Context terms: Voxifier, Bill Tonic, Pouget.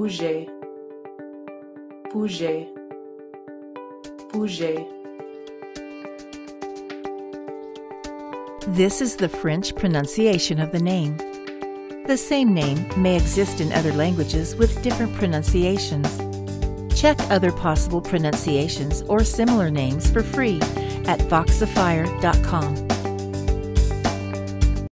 Pouget, Pouget, Pouget. This is the French pronunciation of the name. The same name may exist in other languages with different pronunciations. Check other possible pronunciations or similar names for free at voxifier.com.